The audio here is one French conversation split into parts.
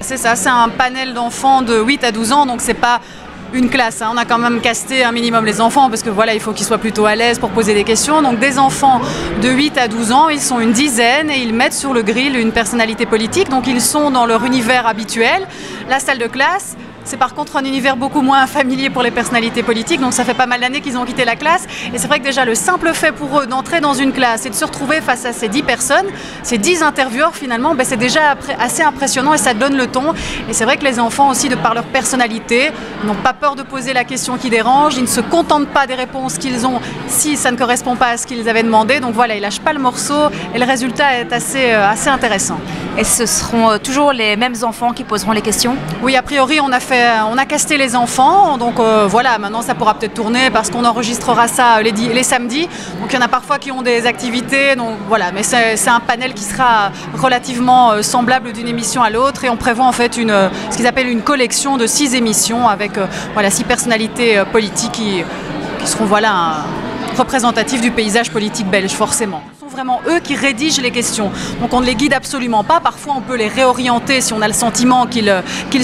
C'est ça, c'est un panel d'enfants de 8 à 12 ans, donc c'est pas une classe, hein. On a quand même casté un minimum les enfants parce que voilà, il faut qu'ils soient plutôt à l'aise pour poser des questions. Donc des enfants de 8 à 12 ans, ils sont une dizaine et ils mettent sur le grill une personnalité politique, donc ils sont dans leur univers habituel. La salle de classe, c'est par contre un univers beaucoup moins familier pour les personnalités politiques, donc ça fait pas mal d'années qu'ils ont quitté la classe. Et c'est vrai que déjà le simple fait pour eux d'entrer dans une classe et de se retrouver face à ces 10 personnes, ces 10 intervieweurs finalement, ben c'est déjà assez impressionnant et ça donne le ton. Et c'est vrai que les enfants aussi, de par leur personnalité, n'ont pas peur de poser la question qui dérange, ils ne se contentent pas des réponses qu'ils ont si ça ne correspond pas à ce qu'ils avaient demandé. Donc voilà, ils lâchent pas le morceau et le résultat est assez intéressant. Et ce seront toujours les mêmes enfants qui poseront les questions? Oui, a priori on a casté les enfants, donc voilà, maintenant ça pourra peut-être tourner parce qu'on enregistrera ça les samedis. Donc il y en a parfois qui ont des activités, donc voilà, mais c'est un panel qui sera relativement semblable d'une émission à l'autre et on prévoit en fait ce qu'ils appellent une collection de 6 émissions avec voilà, 6 personnalités politiques qui seront voilà, représentatives du paysage politique belge forcément. Vraiment eux qui rédigent les questions. Donc on ne les guide absolument pas, parfois on peut les réorienter si on a le sentiment qu'ils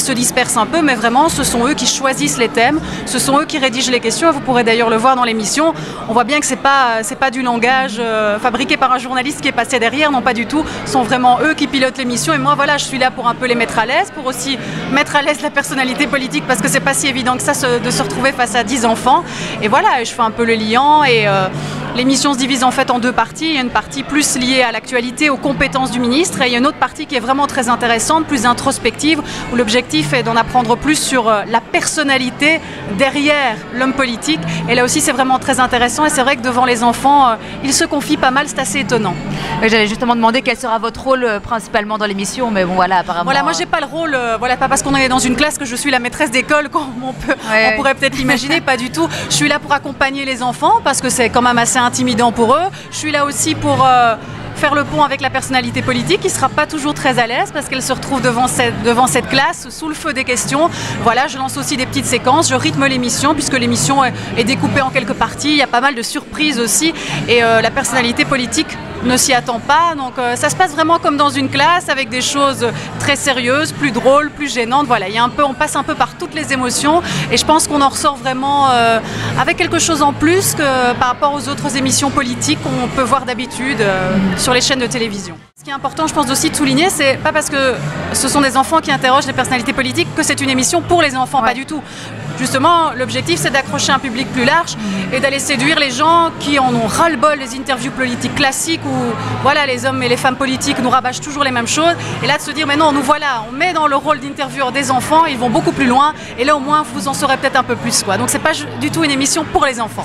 se dispersent un peu, mais vraiment ce sont eux qui choisissent les thèmes, ce sont eux qui rédigent les questions, vous pourrez d'ailleurs le voir dans l'émission, on voit bien que c'est pas du langage fabriqué par un journaliste qui est passé derrière, non pas du tout, ce sont vraiment eux qui pilotent l'émission et moi voilà, je suis là pour un peu les mettre à l'aise, pour aussi mettre à l'aise la personnalité politique parce que c'est pas si évident que ça de se retrouver face à 10 enfants et voilà, je fais un peu le liant et l'émission se divise en fait en deux parties. Il y a une partie plus liée à l'actualité, aux compétences du ministre et il y a une autre partie qui est vraiment très intéressante, plus introspective, où l'objectif est d'en apprendre plus sur la personnalité derrière l'homme politique. Et là aussi c'est vraiment très intéressant et c'est vrai que devant les enfants, ils se confient pas mal, c'est assez étonnant. J'allais justement demander quel sera votre rôle principalement dans l'émission, mais bon voilà, apparemment... Voilà, moi j'ai pas le rôle, voilà, pas parce qu'on est dans une classe que je suis la maîtresse d'école comme on pourrait peut-être l'imaginer, pas du tout. Je suis là pour accompagner les enfants parce que c'est quand même assez intimidant pour eux. Je suis là aussi pour faire le pont avec la personnalité politique qui ne sera pas toujours très à l'aise parce qu'elle se retrouve devant cette classe sous le feu des questions. Voilà, je lance aussi des petites séquences, je rythme l'émission puisque l'émission est découpée en quelques parties, il y a pas mal de surprises aussi et la personnalité politique ne s'y attend pas, donc ça se passe vraiment comme dans une classe avec des choses très sérieuses, plus drôles, plus gênantes, voilà, il y a un peu, on passe un peu par toutes les émotions et je pense qu'on en ressort vraiment avec quelque chose en plus que par rapport aux autres émissions politiques qu'on peut voir d'habitude sur les chaînes de télévision. Ce qui est important, je pense aussi de souligner, c'est pas parce que ce sont des enfants qui interrogent les personnalités politiques que c'est une émission pour les enfants, ouais. Pas du tout. Justement, l'objectif c'est d'accrocher un public plus large et d'aller séduire les gens qui en ont ras-le-bol des interviews politiques classiques où voilà, les hommes et les femmes politiques nous rabâchent toujours les mêmes choses. Et là de se dire, mais non, nous voilà, on met dans le rôle d'intervieweur des enfants, ils vont beaucoup plus loin et là au moins vous en saurez peut-être un peu plus, quoi. Donc c'est pas du tout une émission pour les enfants.